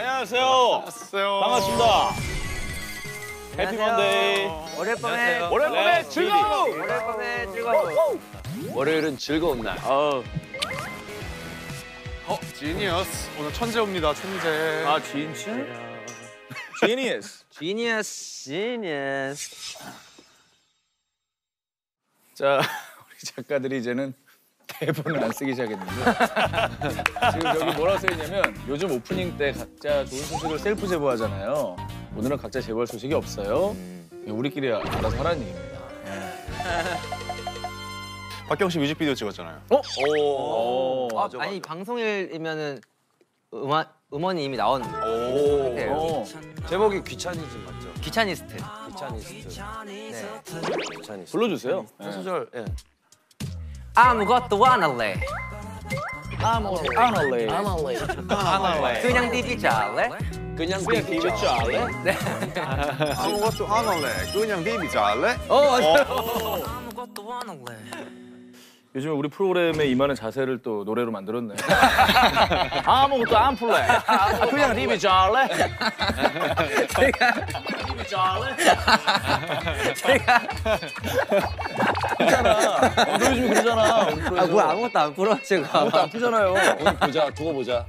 안녕하세요. 안녕하세요. 반갑습니다. 해피 먼데이. 오랜만에 즐거움. 오랜만에 즐거움. 월요일은 즐거운 날. 지니어스. 오늘 천재 옵니다. 천재. 아, 진짜? 지니어스. 지니어스. 지니어스. 자, 우리 작가들이 이제는 대본을 안 쓰기 시작했는데 지금 여기 뭐라고 써있냐면 요즘 오프닝 때 각자 좋은 소식을 셀프 제보하잖아요. 오늘은 각자 제보할 소식이 없어요. 우리끼리 알아서 하라는 얘기입니다. 박경 씨 뮤직비디오 찍었잖아요. 어? 오. 오. 아, 맞아. 아니 방송일이면은 음원이 이미 나온 상태예요. 제목이 귀차니즘 맞죠? 귀차니스트. 귀차니스트. 네. 귀차니스트. 불러주세요. 한 소절. 네. 아무것도 안 할래. 아무것도 안 할래. 안 할래. 안 할래. 그냥 비비자 할래? 그냥 비비자 할래? 네. 아무것도 안 할래. 그냥 비비자 할래? 아무것도 안 할래. 요즘에 우리 프로그램에 임하는 자세를 또 노래로 만들었네. 아무것도 안 풀래. 그냥 비비자 할래? 그렇잖아. 너 요즘 그러잖아. 아, 뭐 아무것도 안 풀어, 제가. 아무것도 안 풀잖아요. 오늘 보자, 두고 보자.